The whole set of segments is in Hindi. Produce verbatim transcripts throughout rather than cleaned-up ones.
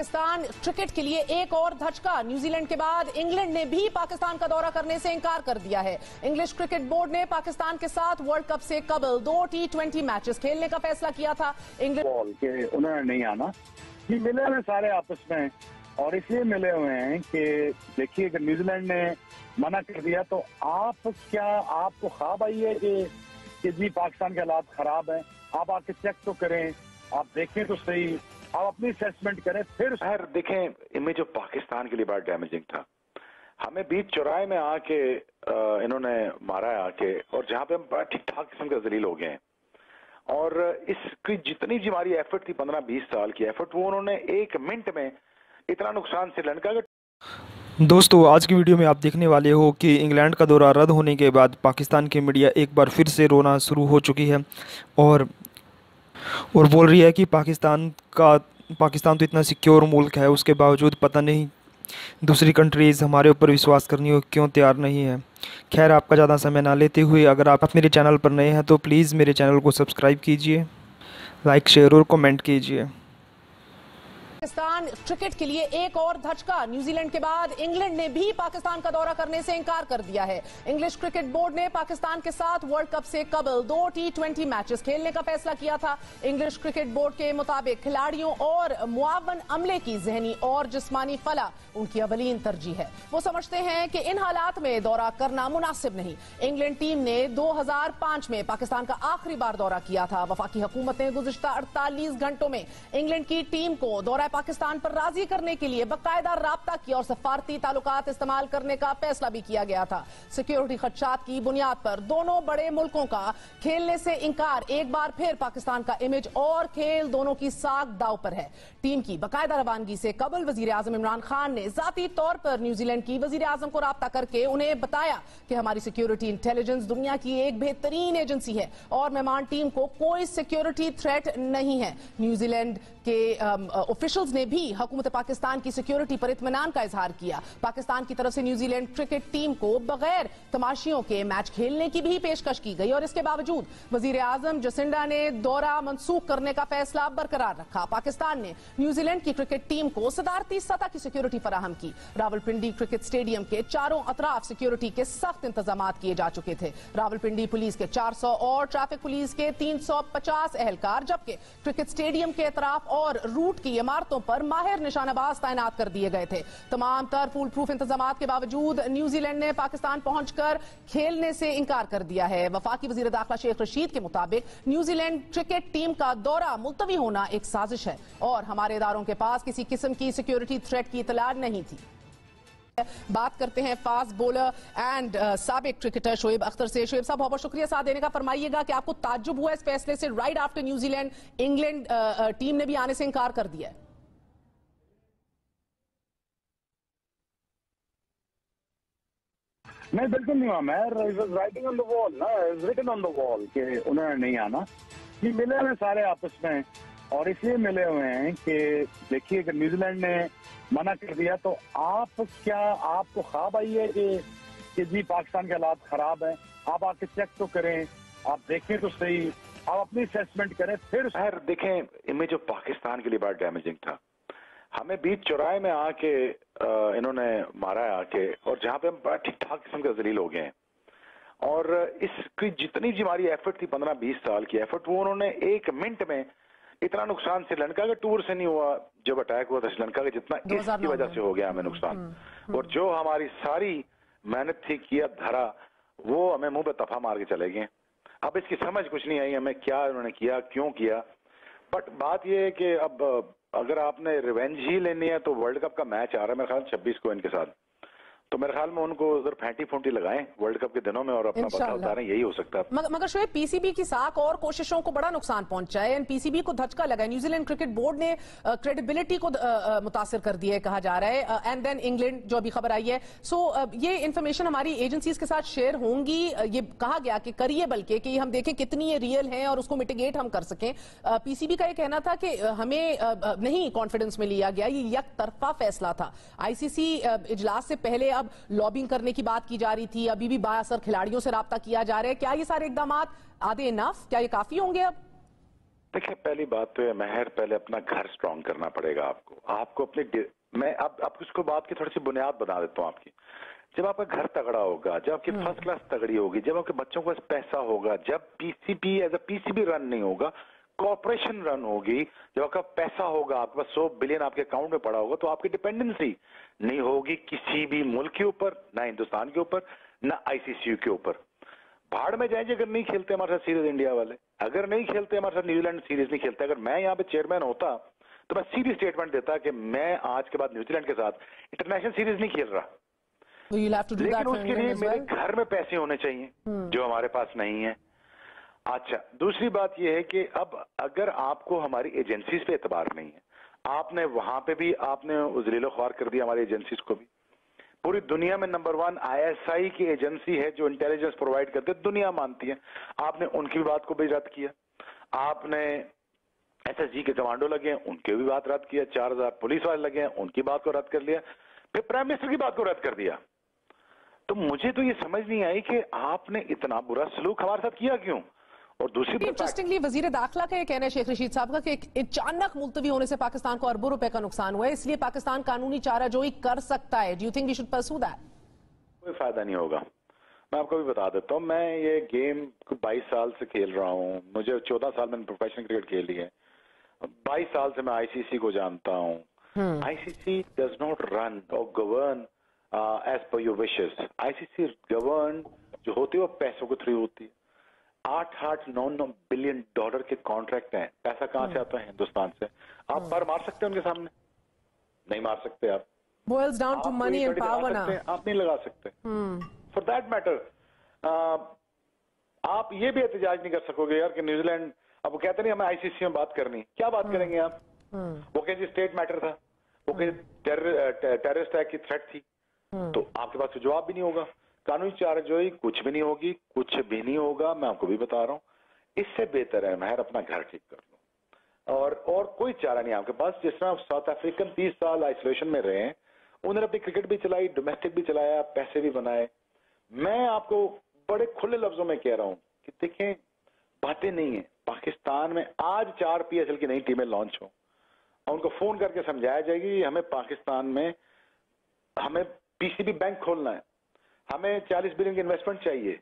पाकिस्तान क्रिकेट के लिए एक और धचका। न्यूजीलैंड के बाद इंग्लैंड ने भी पाकिस्तान का दौरा करने से इंकार कर दिया है। इंग्लिश क्रिकेट बोर्ड ने पाकिस्तान के साथ वर्ल्ड कप से कबल दो टी ट्वेंटी मैचेस खेलने का फैसला किया था। इंग्लैंड उन्होंने नहीं आना, ये मिले हुए सारे आपस में और इसलिए मिले हुए हैं कि देखिए अगर न्यूजीलैंड ने मना कर दिया तो आप क्या आपको ख्वाब आई है कि जी पाकिस्तान के हालात खराब है। आप आके चेक तो करें, आप देखें तो सही, आप अपनी असेसमेंट करें। फिर हर देखें इमेज ऑफ पाकिस्तान के लिए बड़ा डैमेजिंग था। हमें बीच चौराहे में आके इन्होंने मारा आके और जहां पे हम बड़ा ठीक ठाक किस्म का जलील हो गए हैं। और इसकी जितनी जी हमारी एफर्ट थी पंद्रह बीस साल की एफर्ट, वो उन्होंने एक मिनट में इतना नुकसान से लड़का। दोस्तों आज की वीडियो में आप देखने वाले हो कि इंग्लैंड का दौरा रद्द होने के बाद पाकिस्तान की मीडिया एक बार फिर से रोना शुरू हो चुकी है और और बोल रही है कि पाकिस्तान का पाकिस्तान तो इतना सिक्योर मुल्क है, उसके बावजूद पता नहीं दूसरी कंट्रीज़ हमारे ऊपर विश्वास करनी हो क्यों तैयार नहीं है। खैर आपका ज़्यादा समय ना लेते हुए अगर आप मेरे चैनल पर नए हैं तो प्लीज़ मेरे चैनल को सब्सक्राइब कीजिए, लाइक शेयर और कमेंट कीजिए। पाकिस्तान क्रिकेट के लिए एक और धचका। न्यूजीलैंड के बाद इंग्लैंड ने भी पाकिस्तान का दौरा करने से इंकार कर दिया है। इंग्लिश क्रिकेट बोर्ड ने पाकिस्तान के साथ वर्ल्ड कप से कबल दो टी ट्वेंटी मैचेस खेलने का फैसला किया था। इंग्लिश क्रिकेट बोर्ड के मुताबिक खिलाड़ियों और मुआवन अमले की जहनी और जिस्मानी फलाह उनकी अवलीन तरजीह है। वो समझते हैं कि इन हालात में दौरा करना मुनासिब नहीं। इंग्लैंड टीम ने दो हजार पांच में पाकिस्तान का आखिरी बार दौरा किया था। वफाकी हुकूमत ने गुज़श्ता अड़तालीस घंटों में इंग्लैंड की टीम को दौरा पाकिस्तान पर राजी करने के लिए बाकायदा राब्ता किया और सफारती ताल्लुकात इस्तेमाल करने का फैसला भी किया गया था। सिक्योरिटी खदशात की बुनियाद पर दोनों बड़े मुल्कों का खेलने से इंकार एक बार फिर पाकिस्तान का इमेज और खेल दोनों की साख दाव पर है। टीम की बाकायदा रवानगी से कबल वजीर आजम इमरान खान ने जाती तौर पर न्यूजीलैंड की वजीर आजम को राब्ता करके उन्हें बताया कि हमारी सिक्योरिटी इंटेलिजेंस दुनिया की एक बेहतरीन एजेंसी है और मेहमान टीम को कोई सिक्योरिटी थ्रेट नहीं है। न्यूजीलैंड के ऑफिशियल ने भी हुकूमत पाकिस्तान की सिक्योरिटी पर इत्मीनान का इजहार किया। पाकिस्तान की तरफ से न्यूजीलैंड क्रिकेट टीम को बगैर तमाशियों के मैच खेलने की भी पेशकश की गई और इसके बावजूद वजीर आजम जसिंडा ने दौरा मनसूख करने का फैसला बरकरार रखा। पाकिस्तान ने न्यूजीलैंड की क्रिकेट टीम को सदारती सतह की सिक्योरिटी फराहम की। रावलपिंडी क्रिकेट स्टेडियम के चारों अतराफ सिक्योरिटी के सख्त इंतजाम किए जा चुके थे। रावलपिंडी पुलिस के चार सौ और ट्रैफिक पुलिस के तीन सौ पचास एहलकार जबकि क्रिकेट स्टेडियम के अतराफ और रूट की इमारतों पर माहिर निशानाबाज तैनात कर दिए गए थे। तमाम तर फूल प्रूफ इंतजामात के बावजूद न्यूजीलैंड ने पाकिस्तान पहुंचकर खेलने से इंकार कर दिया है। वफाकी वजीर दाखिला शेख रशीद के मुताबिक न्यूजीलैंड क्रिकेट टीम का दौरा मुलतवी होना एक साजिश है और हमारे इदारों के पास किसी किस्म की सिक्योरिटी थ्रेट की इतला नहीं थी। बात करते हैं फास्ट बॉलर एंड साबिक क्रिकेटर शोएब अख्तर से। शोएब साहब बहुत बहुत शुक्रिया साथ देने का। फरमाइएगा कि आपको ताज्जुब हुआ इस फैसले से, right after New Zealand England team ने भी आने से इंकार कर दिया है। नहीं बिल्कुल नहीं हुआ। मैं it was writing on the wall ना, is written on the wall कि उन्होंने नहीं आना। ये मिले हुए सारे आपस में और इसलिए मिले हुए हैं कि देखिए अगर न्यूजीलैंड ने मना कर दिया तो आप क्या आपको ख्वाब आई है कि कि जी पाकिस्तान के हालात खराब हैं। आप आके चेक तो करें, आप देखें तो सही, आप अपनी असेसमेंट करें। फिर हर देखें इमेज ऑफ पाकिस्तान के लिए बड़ा डैमेजिंग था। हमें बीच चौराहे में आके इन्होंने मारा आके और जहाँ पे हम बड़ा ठीक ठाक किस्म का जलील हो गए हैं। और इसकी जितनी जी हमारी एफर्ट थी पंद्रह बीस साल की एफर्ट, वो उन्होंने एक मिनट में इतना नुकसान श्रीलंका का टूर से नहीं हुआ जब अटैक हुआ था श्रीलंका का, जितना इसकी वजह से हो गया हमें नुकसान। और जो हमारी सारी मेहनत थी किया धरा वो हमें मुंह पे तफा मार के चले गए। अब इसकी समझ कुछ नहीं आई हमें क्या उन्होंने किया क्यों किया। बट बात यह है कि अब अगर आपने रिवेंज ही लेनी है तो वर्ल्ड कप का मैच आ रहा है मेरे ख्याल छब्बीस को इनके साथ, तो मेरे ख्याल में उनको उधर फेंटी फूंटी लगाएं वर्ल्ड कप के दिनों में और अपना बदला उतारें, यही हो सकता है। मग, मगर शोएब पीसीबी की साख और कोशिशों को बड़ा नुकसान पहुंचा है, पीसीबी को धचका लगा है। न्यूजीलैंड क्रिकेट बोर्ड ने क्रेडिबिलिटी को मुतासर कर दिया है कहा जा रहा है। एंड देन इंग्लैंड जो अभी खबर आई है, सो ये इन्फॉर्मेशन हमारी एजेंसीज के साथ शेयर होंगी। ये कहा गया कि करिए बल्कि कि हम देखें कितनी ये रियल है और उसको मिटिगेट हम कर सकें। पीसीबी का ये कहना था कि हमें नहीं कॉन्फिडेंस में लिया गया, ये यकतरफा फैसला था। आईसीसी इजलास से पहले अब लॉबिंग करने की बात की जा रही थी, अभी भी बासर खिलाड़ियों से राब्ता किया जा रहा है। क्या ये सारे इकदाम आधे इनफ, क्या ये काफी होंगे अब? देखिए, पहली बात तो है महर, पहले अपना घर स्ट्रांग करना पड़ेगा आपको आपको अपने मैं आप, आप उसको बात की थोड़ी सी बुनियाद बना देता हूँ आपकी। जब आपका घर तगड़ा होगा, जब आपकी फर्स्ट क्लास तगड़ी होगी, जब आपके बच्चों के पास पैसा होगा, जब PCB as a PCB run नहीं होगा, कॉर्पोरेशन रन होगी, जब आपका पैसा होगा, आपके पास सौ बिलियन आपके अकाउंट में पड़ा होगा, तो आपकी डिपेंडेंसी नहीं होगी किसी भी मुल्क के ऊपर, ना हिंदुस्तान के ऊपर, ना आईसीसी के ऊपर। भाड़ में जाएंगे अगर नहीं खेलते हमारे साथ सीरीज इंडिया वाले, अगर नहीं खेलते हमारे साथ न्यूजीलैंड सीरीज नहीं खेलते। अगर मैं यहाँ पे चेयरमैन होता तो मैं सीधी स्टेटमेंट देता कि मैं आज के बाद न्यूजीलैंड के साथ इंटरनेशनल सीरीज नहीं खेल रहा। So लेकिन उसके लिए मेरे घर में पैसे होने चाहिए hmm. जो हमारे पास नहीं है। अच्छा, दूसरी बात यह है कि अब अगर आपको हमारी एजेंसीज पे एतबार नहीं है, आपने वहां पे भी आपने उजलीलो ख्वार कर दिया हमारी एजेंसीज को भी। पूरी दुनिया में नंबर वन आईएसआई की एजेंसी है जो इंटेलिजेंस प्रोवाइड करते, दुनिया मानती है। आपने उनकी भी बात को भी रद्द किया, आपने एसएसजी के कमांडो लगे हैं उनकी भी बात रद्द किया, चार हजार पुलिस वाले लगे हैं उनकी बात को रद्द कर लिया, फिर प्राइम मिनिस्टर की बात को रद्द कर दिया। तो मुझे तो ये समझ नहीं आई कि आपने इतना बुरा सलूक हमारे साथ किया क्यों। और दूसरी इंटरेस्टिंगली वजीर दाखिला का ये कहना है शेख रशीद साहब का कि अचानक मुलतवी होने से पाकिस्तान को अरबों रुपए का नुकसान हुआ है, इसलिए पाकिस्तान कानूनी चाराजोई कर सकता है। Do you think we should pursue that? कोई फायदा नहीं होगा। मैं आपको भी बता देता हूँ, मैं ये गेम बाईस साल से खेल रहा हूँ, मुझे चौदह साल मैंने प्रोफेशनल क्रिकेट खेली है, बाईस साल से मैं आईसीसी को जानता हूँ। आईसीसी डज नॉट रन और govern as per your wishes. ICC govern जो होती है वो पैसों के थ्रू होती है। आठ आठ नौ नौ बिलियन डॉलर के कॉन्ट्रैक्ट हैं, पैसा कहाँ से आता है? हिंदुस्तान से। आप पर मार सकते हैं उनके सामने? नहीं मार सकते। आप boils down to money and power ना, आप नहीं लगा सकते। फॉर दैट मैटर आप ये भी एहतजाज नहीं कर सकोगे यार कि न्यूजीलैंड, अब वो कहते नहीं हमें आईसीसी में बात करनी, क्या बात करेंगे आप? वो कहते स्टेट मैटर था, वो कहते टेररिस्ट अटैक की थ्रेट थी, तो आपके पास जवाब भी नहीं होगा, कानूनी चारजोई कुछ भी नहीं होगी, कुछ भी नहीं होगा। मैं आपको भी बता रहा हूँ, इससे बेहतर है महर अपना घर ठीक कर लो। और और कोई चारा नहीं आपके पास। जिस तरह साउथ अफ्रीकन तीस साल आइसोलेशन में रहे हैं, उन्होंने अपनी क्रिकेट भी चलाई, डोमेस्टिक भी चलाया, पैसे भी बनाए। मैं आपको बड़े खुले लफ्जों में कह रहा हूँ कि देखें, बातें नहीं है। पाकिस्तान में आज चार पीएसएल की नई टीमें लॉन्च हों और उनको फोन करके समझाया जाएगी हमें पाकिस्तान में हमें पीसीबी बैंक खोलना है, हमें चालीस बिलियन की इन्वेस्टमेंट चाहिए।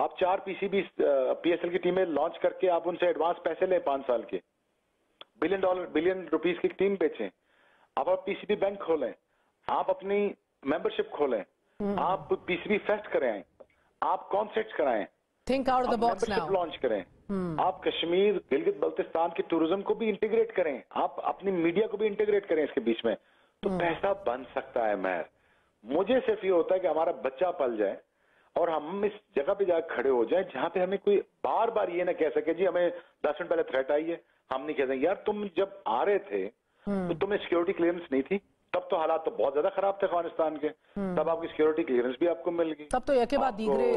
आप चार पीसीबी पीएसएल की टीमें लॉन्च करके आप उनसे एडवांस पैसे लें, पांच साल के बिलियन डॉलर बिलियन रुपीस की टीम बेचें, आप आप पीसीबी बैंक खोलें, आप अपनी मेंबरशिप खोलें, आप पीसीबी फेस्ट कराएं, आप कॉन्सर्ट्स कराएं, think out the box now launch करें, आप कश्मीर गिलगित बल्तिस्तान के टूरिज्म को भी इंटीग्रेट करें, आप अपनी मीडिया को भी इंटीग्रेट करें इसके बीच में, तो पैसा बन सकता है। महर मुझे सिर्फ ये होता है कि हमारा बच्चा पल जाए और हम इस जगह पे जाकर खड़े हो जाए जहाँ पे हमें कोई बार बार ये ना कह सके जी हमें दस मिनट पहले थ्रेट आई है, हम नहीं कह देंगे यार तुम जब आ रहे थे तो तुम्हें सिक्योरिटी क्लियरेंस नहीं थी, तब तो हालात तो बहुत ज्यादा खराब थे अफगानिस्तान के, तब आपकी सिक्योरिटी क्लियरेंस भी आपको मिल गई, तब तो एक के बाद दूसरे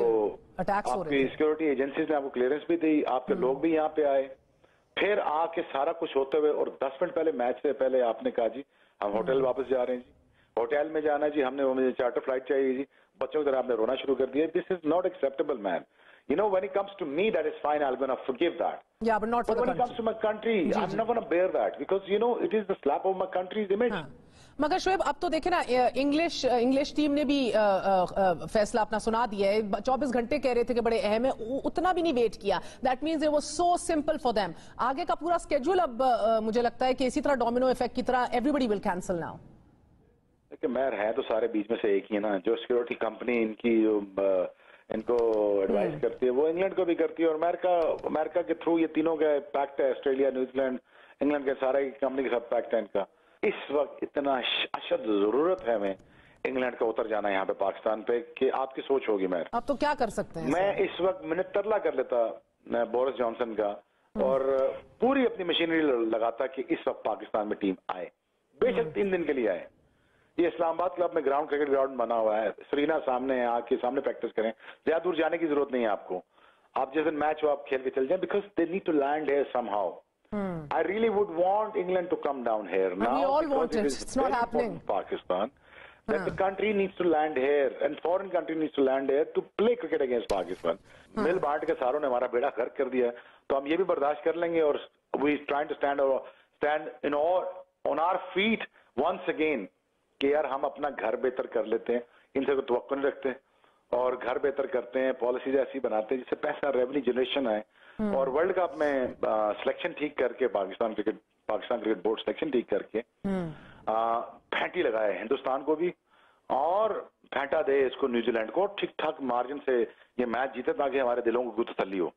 अटैक्स हो रहे थे, आपकी सिक्योरिटी एजेंसीज ने आपको क्लियरेंस भी दी, आपके लोग भी यहाँ पे आए, फिर आके सारा कुछ होते हुए और दस मिनट पहले मैच से पहले आपने कहा जी हम होटल वापस जा रहे हैं जी, होटल में जाना जी, हमने वो मुझे चार्टर फ्लाइट चाहिए जी, बच्चों की तरह आपने रोना शुरू कर दिया। This is not acceptable man. You know when it comes to me that is fine, I am gonna forgive that, yeah but not for the country, when it comes to my country I am not gonna bear that because you know it is the slap of my country's image. मगर शोएब अब तो देखे ना, इंग्लिश इंग्लिश टीम ने भी आ, आ, फैसला अपना सुना दिया है। चौबीस घंटे कह रहे थे कि बड़े अहम है, उतना भी नहीं वेट किया। That means it was so simple for them. आगे का पूरा स्केड्यूल अब आ, मुझे लगता है कि इसी तरह डोमिनो इफेक्ट की तरह एवरीबॉडी विल कैंसिल नाउ। देखिए महर है तो सारे बीच में से एक ही है ना, जो सिक्योरिटी कंपनी इनकी इनको एडवाइस करती है वो इंग्लैंड को भी करती है, और अमेरिका अमेरिका के थ्रू ये तीनों का पैक्ट है, ऑस्ट्रेलिया न्यूजीलैंड इंग्लैंड के सारे कंपनी के साथ पैक्ट है इनका। इस वक्त इतना अशद जरूरत है हमें इंग्लैंड का उतर जाना यहाँ पे पाकिस्तान पे कि आपकी सोच होगी महर। आप तो क्या कर सकते हैं? मैं इस वक्त मिनट तरला कर लेता बोरिस जॉनसन का और पूरी अपनी मशीनरी लगाता कि इस वक्त पाकिस्तान में टीम आए, बेशक तीन दिन के लिए आए। ये इस्लामाबाद क्लब में ग्राउंड क्रिकेट ग्राउंड बना हुआ है, सरीना सामने है, आपके सामने प्रैक्टिस करें, ज्यादा दूर जाने की जरूरत नहीं है आपको। आप जिस दिन मैच हो आप खेल के चल जाए, because they need to land here somehow. I really would want England to come down here now, it's not happening. Pakistan that the country needs to land here and foreign country needs to land here to play cricket against Pakistan. मिल बांट के सारों ने हमारा बेड़ा गर्क कर दिया है, तो हम ये भी बर्दाश्त कर लेंगे और we're trying to stand our stand in all on our feet once again कि यार हम अपना घर बेहतर कर लेते हैं, इनसे कोई तवक्को नहीं रखते और घर बेहतर करते हैं, पॉलिसीज ऐसी बनाते हैं जिससे पैसा रेवेन्यू जनरेशन आए। और वर्ल्ड कप में सिलेक्शन ठीक करके Pakistan cricket Pakistan cricket board selection ठीक करके फेंटी लगाए हिंदुस्तान को भी और फेंटा दे इसको न्यूजीलैंड को, ठीक ठाक मार्जिन से ये मैच जीते ताकि हमारे दिलों को तसल्ली हो।